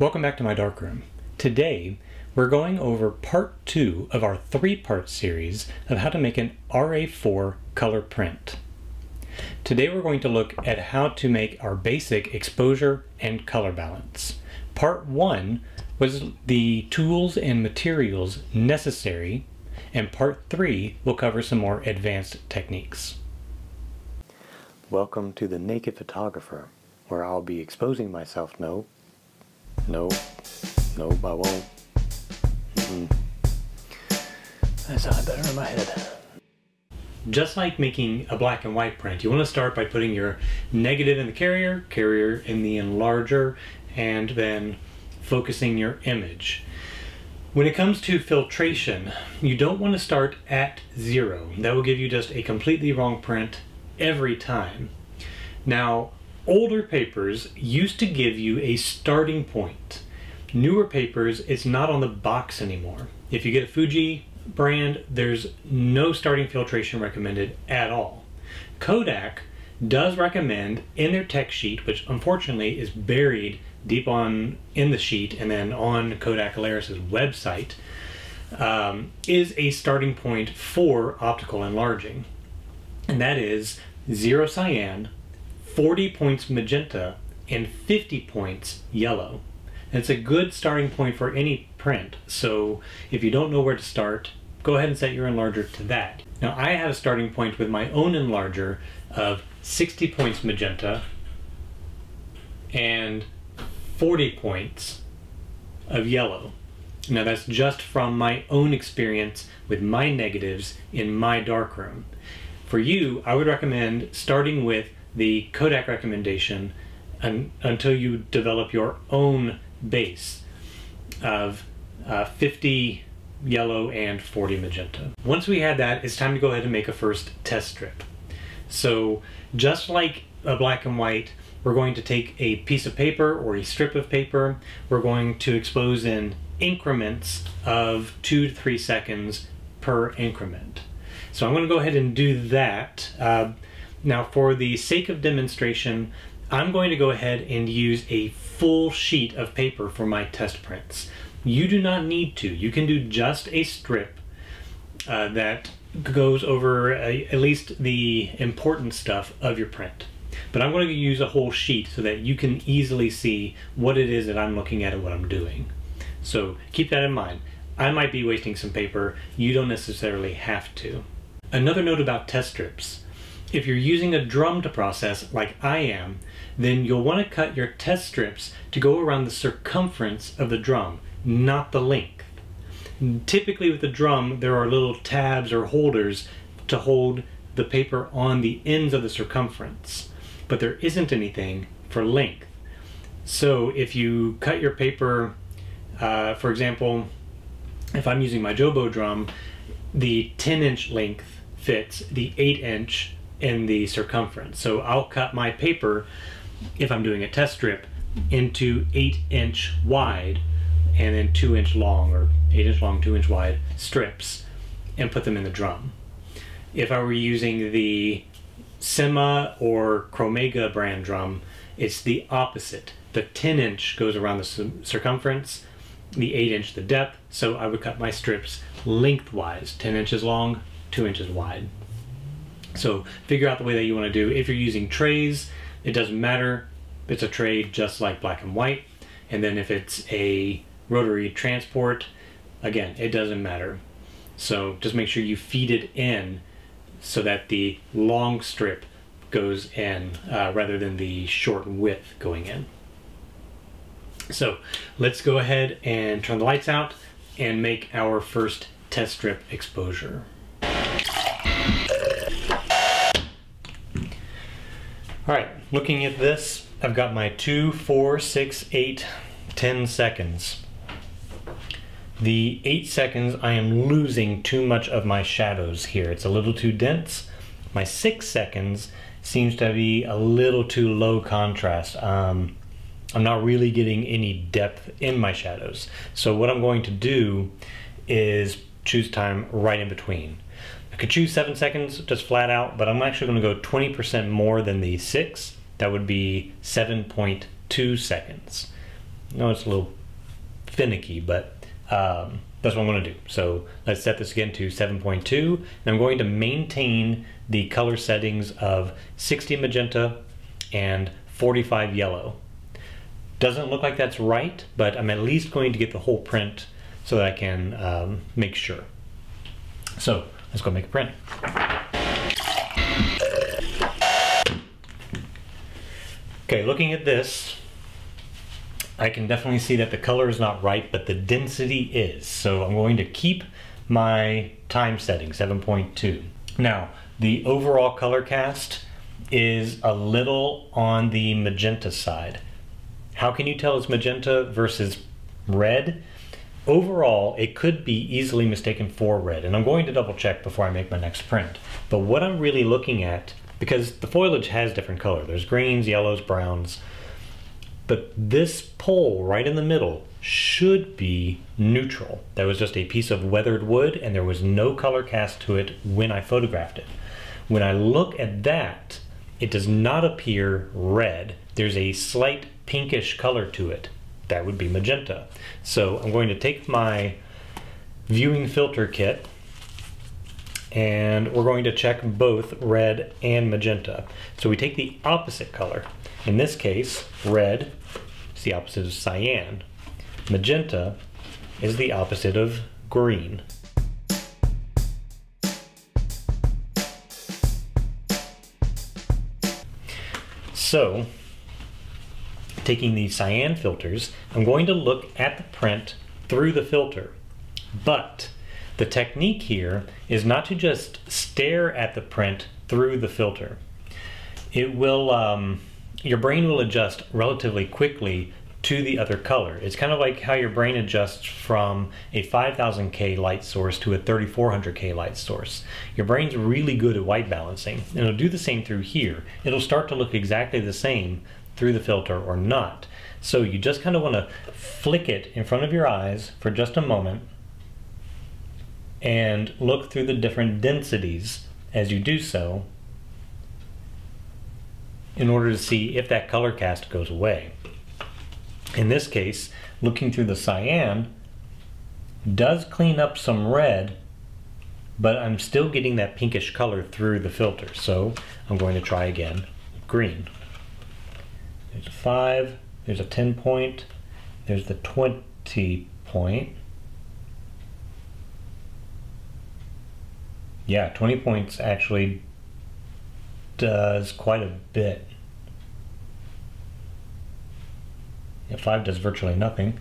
Welcome back to my darkroom. Today, we're going over part 2 of our 3-part series of how to make an RA-4 color print. Today we're going to look at how to make our basic exposure and color balance. Part 1 was the tools and materials necessary, and part 3 will cover some more advanced techniques. Welcome to The Naked Photographer, where I'll be exposing myself. Nope, I won't. That sounded better in my head. Just like making a black and white print, you want to start by putting your negative in the carrier, carrier in the enlarger, and then focusing your image. When it comes to filtration, you don't want to start at 0. That will give you just a completely wrong print every time. Now, older papers used to give you a starting point. Newer papers, it's not on the box anymore. If you get a Fuji brand, there's no starting filtration recommended at all. Kodak does recommend in their tech sheet, which unfortunately is buried deep in the sheet and then on Kodak Alaris' website, is a starting point for optical enlarging. And that is 0 cyan, 40 points magenta, and 50 points yellow. And it's a good starting point for any print, so if you don't know where to start, go ahead and set your enlarger to that. Now, I have a starting point with my own enlarger of 60 points magenta and 40 points of yellow. Now, that's just from my own experience with my negatives in my darkroom. For you, I would recommend starting with the Kodak recommendation until you develop your own base of 50 yellow and 40 magenta. Once we had that, it's time to go ahead and make a first test strip. So just like a black and white, we're going to take a piece of paper or a strip of paper. We're going to expose in increments of 2 to 3 seconds per increment. So I'm going to go ahead and do that. Now, for the sake of demonstration, I'm going to go ahead and use a full sheet of paper for my test prints. You do not need to. You can do just a strip that goes over at least the important stuff of your print. But I'm going to use a whole sheet so that you can easily see what it is that I'm looking at and what I'm doing. So keep that in mind. I might be wasting some paper. You don't necessarily have to. Another note about test strips. If you're using a drum to process, like I am, then you'll want to cut your test strips to go around the circumference of the drum, not the length. Typically with the drum, there are little tabs or holders to hold the paper on the ends of the circumference, but there isn't anything for length. So if you cut your paper, for example, if I'm using my Jobo drum, the 10-inch length fits the 8-inch in the circumference. So I'll cut my paper, if I'm doing a test strip, into 8-inch wide and then 2-inch long, or 8-inch long, 2-inch wide strips, and put them in the drum. If I were using the Sema or Chromega brand drum, it's the opposite. The 10-inch goes around the circumference, the 8-inch the depth, so I would cut my strips lengthwise, 10 inches long, 2 inches wide. So figure out the way that you want to do. If you're using trays, it doesn't matter. It's a tray just like black and white. And then if it's a rotary transport, again, it doesn't matter. So just make sure you feed it in so that the long strip goes in rather than the short width going in. So let's go ahead and turn the lights out and make our first test strip exposure. All right, looking at this, I've got my 2, 4, 6, 8, 10 seconds. The 8 seconds, I am losing too much of my shadows here. It's a little too dense. My 6 seconds seems to be a little too low contrast. I'm not really getting any depth in my shadows. So what I'm going to do is choose time right in between. I could choose 7 seconds just flat out, but I'm actually going to go 20% more than the 6. That would be 7.2 seconds. know it's a little finicky, but that's what I'm going to do. So let's set this again to 7.2, and I'm going to maintain the color settings of 60 magenta and 45 yellow. Doesn't look like that's right, but I'm at least going to get the whole print so that I can make sure. So let's go make a print. Okay, looking at this, I can definitely see that the color is not right, but the density is. So I'm going to keep my time setting, 7.2. Now, the overall color cast is a little on the magenta side. How can you tell it's magenta versus red? Overall, it could be easily mistaken for red, and I'm going to double check before I make my next print. But what I'm really looking at, because the foliage has different color, there's greens, yellows, browns, but this pole right in the middle should be neutral. That was just a piece of weathered wood and there was no color cast to it when I photographed it. When I look at that, it does not appear red. There's a slight pinkish color to it. That would be magenta. So I'm going to take my viewing filter kit and we're going to check both red and magenta. So we take the opposite color. In this case, red is the opposite of cyan. Magenta is the opposite of green. So, taking the cyan filters, I'm going to look at the print through the filter. But the technique here is not to just stare at the print through the filter. It will, your brain will adjust relatively quickly to the other color. It's kind of like how your brain adjusts from a 5000K light source to a 3400K light source. Your brain's really good at white balancing, and it'll do the same through here. It'll start to look exactly the same through the filter or not. So you just kind of want to flick it in front of your eyes for just a moment and look through the different densities as you do so in order to see if that color cast goes away. In this case, looking through the cyan does clean up some red, but I'm still getting that pinkish color through the filter. So I'm going to try again, green. There's a 5, there's a 10 point, there's the 20 point. Yeah, 20 points actually does quite a bit. Yeah, 5 does virtually nothing.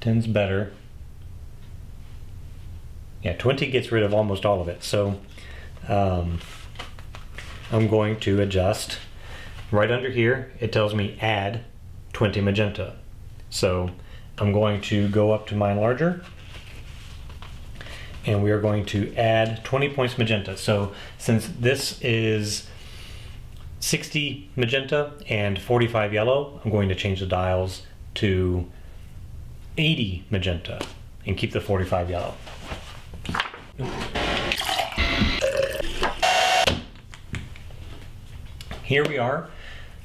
10's better. Yeah, 20 gets rid of almost all of it. So I'm going to adjust. Right under here, it tells me add 20 magenta. So I'm going to go up to my enlarger, and we are going to add 20 points magenta. So since this is 60 magenta and 45 yellow, I'm going to change the dials to 80 magenta and keep the 45 yellow. Here we are,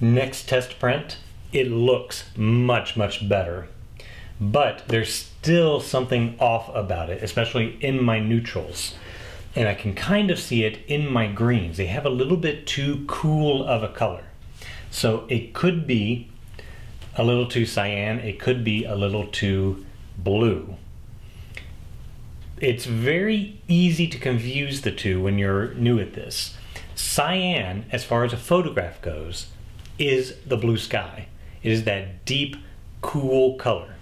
next test print. It looks much, much better. But there's still something off about it, especially in my neutrals. And I can kind of see it in my greens. They have a little bit too cool of a color. So it could be a little too cyan, it could be a little too blue. It's very easy to confuse the two when you're new at this. Cyan, as far as a photograph goes, is the blue sky. It is that deep, cool color.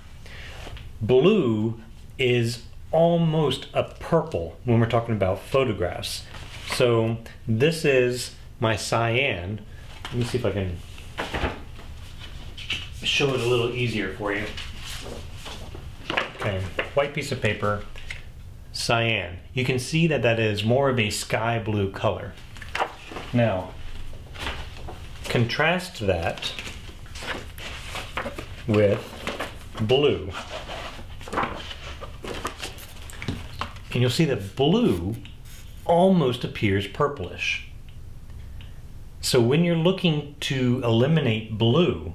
Blue is almost a purple when we're talking about photographs. So this is my cyan. Let me see if I can show it a little easier for you. Okay, white piece of paper, cyan. You can see that that is more of a sky blue color. Now, contrast that with blue. And you'll see that blue almost appears purplish. So when you're looking to eliminate blue,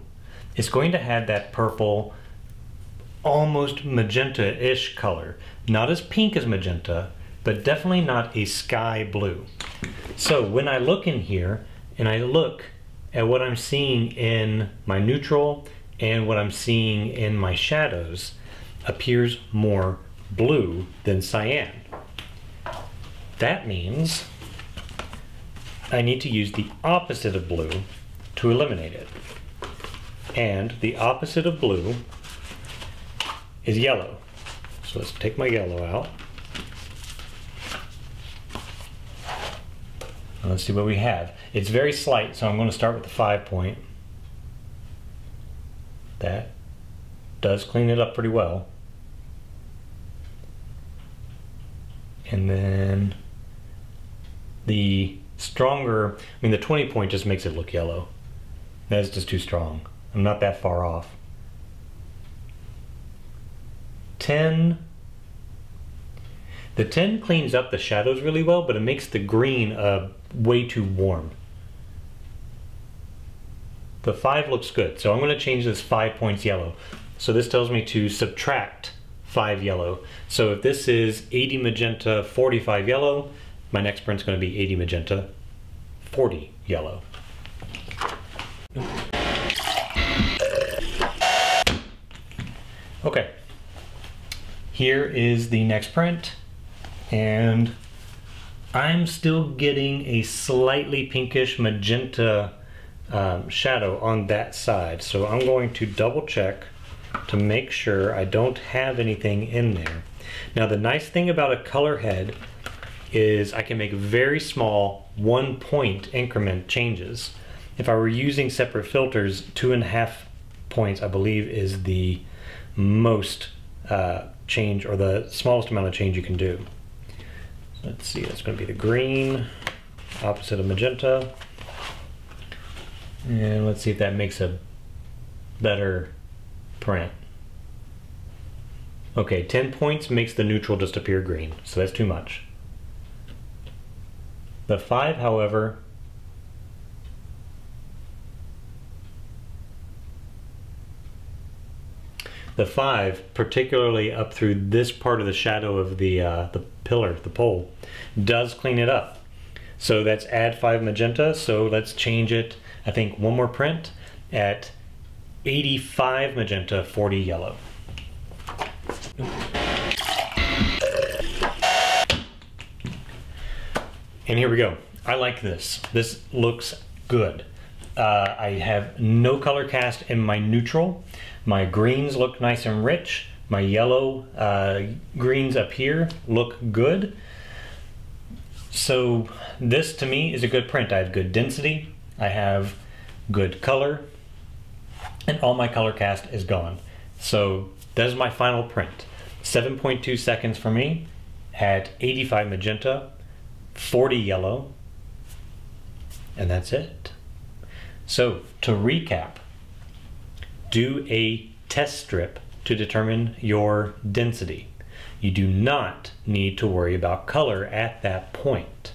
it's going to have that purple, almost magenta-ish color. Not as pink as magenta, but definitely not a sky blue. So when I look in here and I look at what I'm seeing in my neutral and what I'm seeing in my shadows, appears more blue than cyan. That means I need to use the opposite of blue to eliminate it. And the opposite of blue is yellow. So let's take my yellow out. Let's see what we have. It's very slight, so I'm going to start with the 5 point. That does clean it up pretty well. And then the stronger, the 20 point just makes it look yellow. That's just too strong. I'm not that far off. 10. The 10 cleans up the shadows really well, but it makes the green way too warm. The 5 looks good, so I'm going to change this 5 points yellow. So this tells me to subtract 5 yellow. So if this is 80 magenta, 45 yellow, my next print's going to be 80 magenta, 40 yellow. Okay, here is the next print, and I'm still getting a slightly pinkish magenta shadow on that side, so I'm going to double check to make sure I don't have anything in there. Now the nice thing about a color head is I can make very small 1 point increment changes. If I were using separate filters, 2.5 points I believe is the most change, or the smallest amount of change you can do. Let's see, that's going to be the green, opposite of magenta. And let's see if that makes a better print. Okay, 10 points makes the neutral just appear green, so that's too much. The 5, however, the 5, particularly up through this part of the shadow of the pillar, the pole, does clean it up. So that's add 5 magenta, so let's change it, I think, one more print at 85 magenta, 40 yellow. And here we go. I like this. This looks good. I have no color cast in my neutral. My greens look nice and rich. My yellow greens up here look good. So this to me is a good print. I have good density. I have good color, and all my color cast is gone. So that is my final print. 7.2 seconds for me at 85 magenta, 40 yellow, and that's it. So to recap, do a test strip to determine your density. You do not need to worry about color at that point.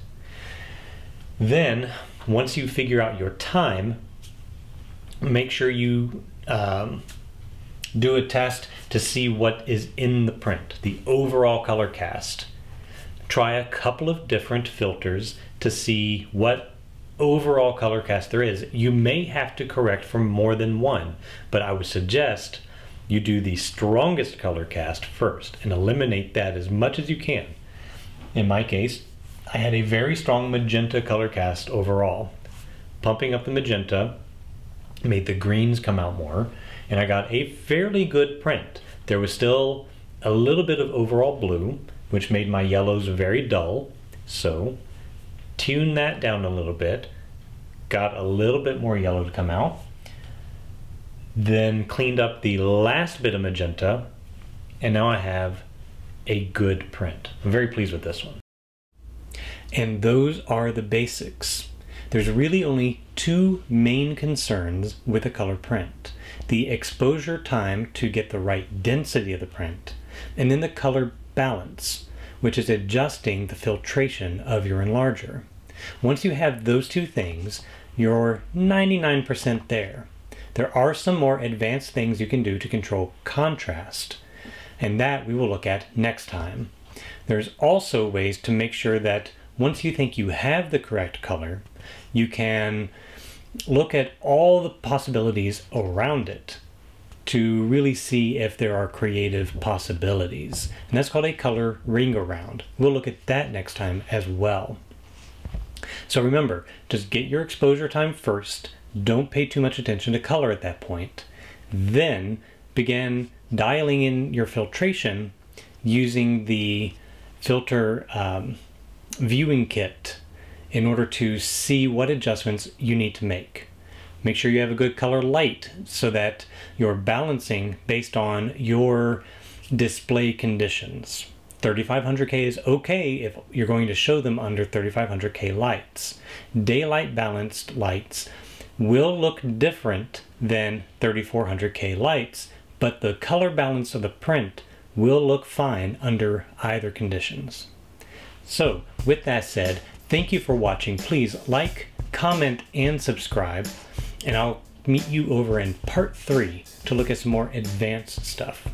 Then, once you figure out your time, make sure you do a test to see what is in the print, the overall color cast. Try a couple of different filters to see what overall color cast there is. You may have to correct for more than one, but I would suggest you do the strongest color cast first and eliminate that as much as you can. In my case, I had a very strong magenta color cast overall. Pumping up the magenta made the greens come out more, and I got a fairly good print. There was still a little bit of overall blue, which made my yellows very dull, so tune that down a little bit, got a little bit more yellow to come out, then cleaned up the last bit of magenta, and now I have a good print. I'm very pleased with this one. And those are the basics. There's really only two main concerns with a color print: the exposure time to get the right density of the print, and then the color balance, which is adjusting the filtration of your enlarger. Once you have those two things, you're 99% there. there are some more advanced things you can do to control contrast, and that we will look at next time. There's also ways to make sure that once you think you have the correct color, you can look at all the possibilities around it to really see if there are creative possibilities. And that's called a color ring around. We'll look at that next time as well. So remember, just get your exposure time first. Don't pay too much attention to color at that point. Then begin dialing in your filtration using the filter viewing kit in order to see what adjustments you need to make. Make sure you have a good color light so that you're balancing based on your display conditions. 3500K is okay if you're going to show them under 3500K lights. Daylight balanced lights will look different than 3400K lights, but the color balance of the print will look fine under either conditions. So with that said, thank you for watching. Please like, comment, and subscribe. And I'll meet you over in part 3 to look at some more advanced stuff.